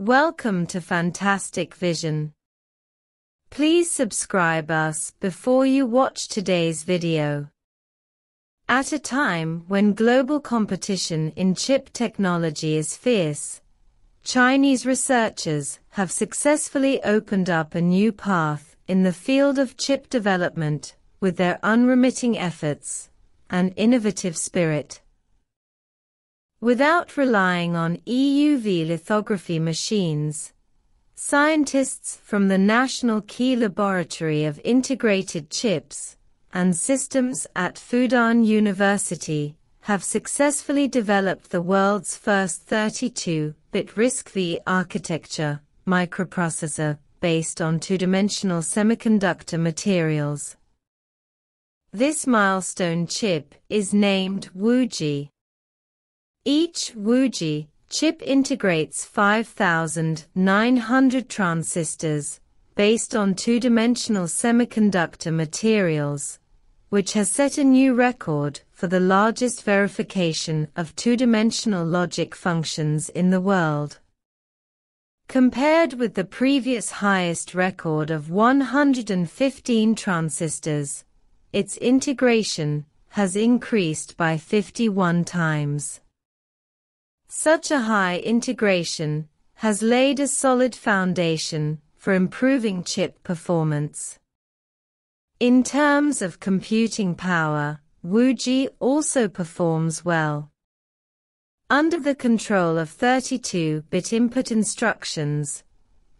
Welcome to Fantastic Vision. Please subscribe us before you watch today's video. At a time when global competition in chip technology is fierce, Chinese researchers have successfully opened up a new path in the field of chip development with their unremitting efforts and innovative spirit. Without relying on EUV lithography machines, scientists from the National Key Laboratory of Integrated Chips and Systems at Fudan University have successfully developed the world's first 32-bit RISC-V architecture microprocessor based on two-dimensional semiconductor materials. This milestone chip is named Wuji. Each Wuji chip integrates 5,900 transistors based on two-dimensional semiconductor materials, which has set a new record for the largest verification of two-dimensional logic functions in the world. Compared with the previous highest record of 115 transistors, its integration has increased by 51 times. Such a high integration has laid a solid foundation for improving chip performance. In terms of computing power, Wuji also performs well. Under the control of 32-bit input instructions,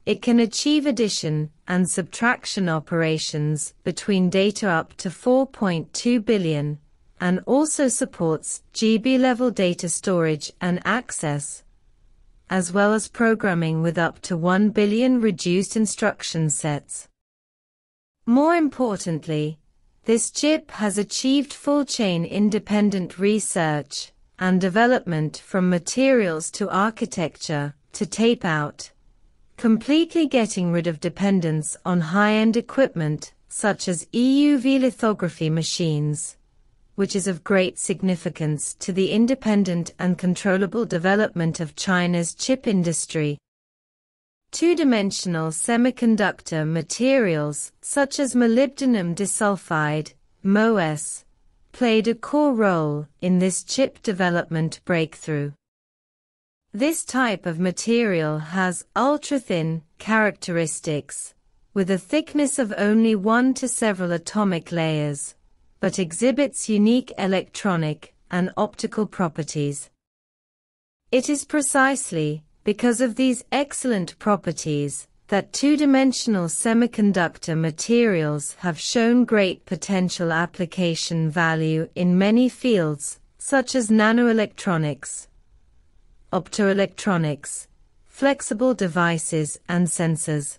it can achieve addition and subtraction operations between data up to 4.2 billion. And also supports GB-level data storage and access, as well as programming with up to 1 billion reduced instruction sets. More importantly, this chip has achieved full-chain independent research and development from materials to architecture to tape-out, completely getting rid of dependence on high-end equipment such as EUV lithography machines, which is of great significance to the independent and controllable development of China's chip industry. Two-dimensional semiconductor materials such as molybdenum disulfide, MoS, played a core role in this chip development breakthrough. This type of material has ultra-thin characteristics, with a thickness of only one to several atomic layers, but exhibits unique electronic and optical properties. It is precisely because of these excellent properties that two-dimensional semiconductor materials have shown great potential application value in many fields such as nanoelectronics, optoelectronics, flexible devices and sensors.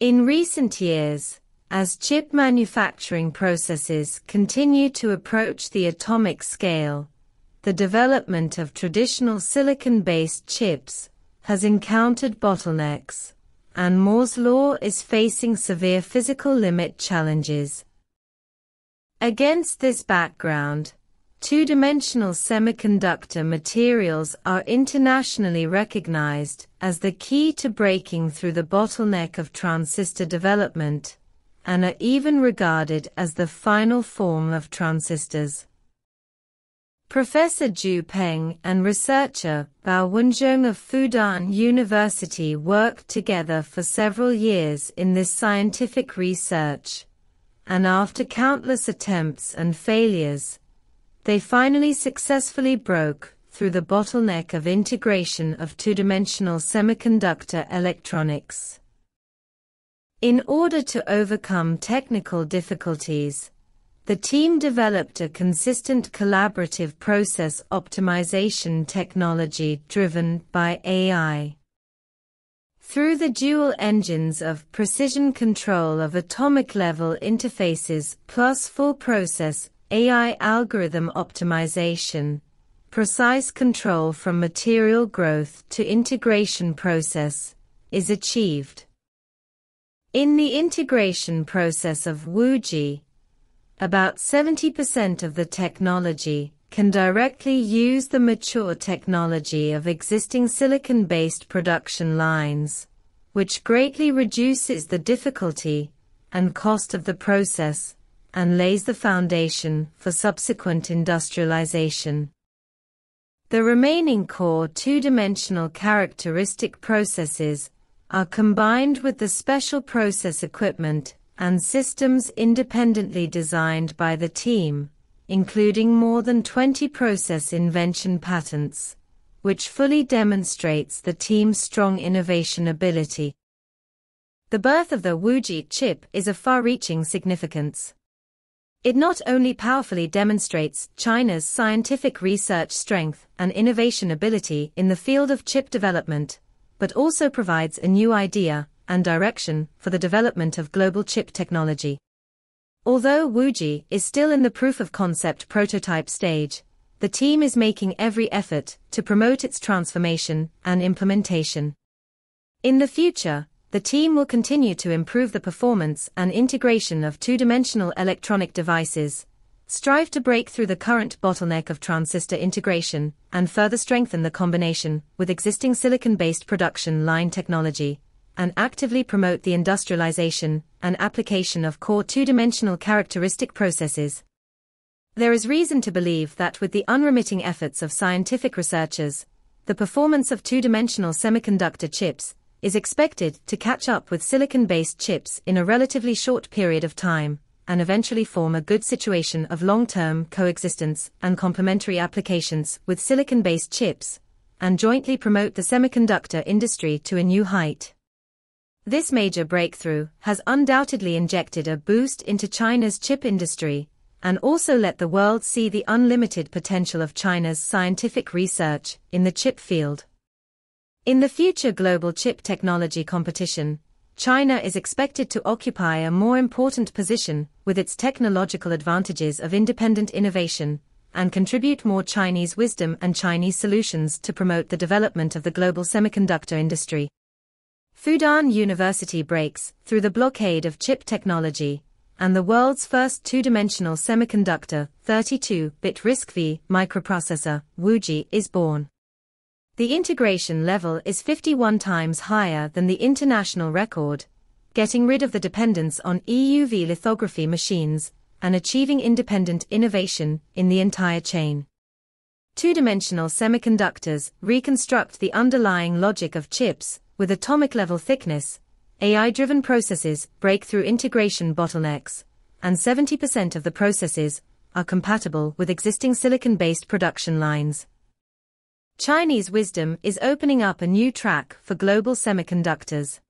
In recent years, as chip manufacturing processes continue to approach the atomic scale, the development of traditional silicon-based chips has encountered bottlenecks, and Moore's law is facing severe physical limit challenges. Against this background, two-dimensional semiconductor materials are internationally recognized as the key to breaking through the bottleneck of transistor development, and are even regarded as the final form of transistors. Professor Zhu Peng and researcher Bao Wenzhong of Fudan University worked together for several years in this scientific research, and after countless attempts and failures, they finally successfully broke through the bottleneck of integration of two-dimensional semiconductor electronics. In order to overcome technical difficulties, the team developed a consistent collaborative process optimization technology driven by AI. Through the dual engines of precision control of atomic-level interfaces plus full process AI algorithm optimization, precise control from material growth to integration process is achieved. In the integration process of Wuji, about 70% of the technology can directly use the mature technology of existing silicon-based production lines, which greatly reduces the difficulty and cost of the process and lays the foundation for subsequent industrialization. The remaining core two-dimensional characteristic processes are combined with the special process equipment and systems independently designed by the team, including more than 20 process invention patents, which fully demonstrates the team's strong innovation ability. The birth of the Wuji chip is of far-reaching significance. It not only powerfully demonstrates China's scientific research strength and innovation ability in the field of chip development, but also provides a new idea and direction for the development of global chip technology. Although Wuji is still in the proof-of-concept prototype stage, the team is making every effort to promote its transformation and implementation. In the future, the team will continue to improve the performance and integration of two-dimensional electronic devices, strive to break through the current bottleneck of transistor integration, and further strengthen the combination with existing silicon-based production line technology, and actively promote the industrialization and application of core two-dimensional characteristic processes. There is reason to believe that with the unremitting efforts of scientific researchers, the performance of two-dimensional semiconductor chips is expected to catch up with silicon-based chips in a relatively short period of time, and eventually form a good situation of long-term coexistence and complementary applications with silicon-based chips, and jointly promote the semiconductor industry to a new height. This major breakthrough has undoubtedly injected a boost into China's chip industry, and also let the world see the unlimited potential of China's scientific research in the chip field. In the future global chip technology competition, China is expected to occupy a more important position with its technological advantages of independent innovation, and contribute more Chinese wisdom and Chinese solutions to promote the development of the global semiconductor industry. Fudan University breaks through the blockade of chip technology, and the world's first two-dimensional semiconductor 32-bit RISC-V microprocessor, Wuji, is born. The integration level is 51 times higher than the international record, getting rid of the dependence on EUV lithography machines and achieving independent innovation in the entire chain. Two-dimensional semiconductors reconstruct the underlying logic of chips with atomic-level thickness, AI-driven processes break through integration bottlenecks, and 70% of the processes are compatible with existing silicon-based production lines. Chinese wisdom is opening up a new track for global semiconductors.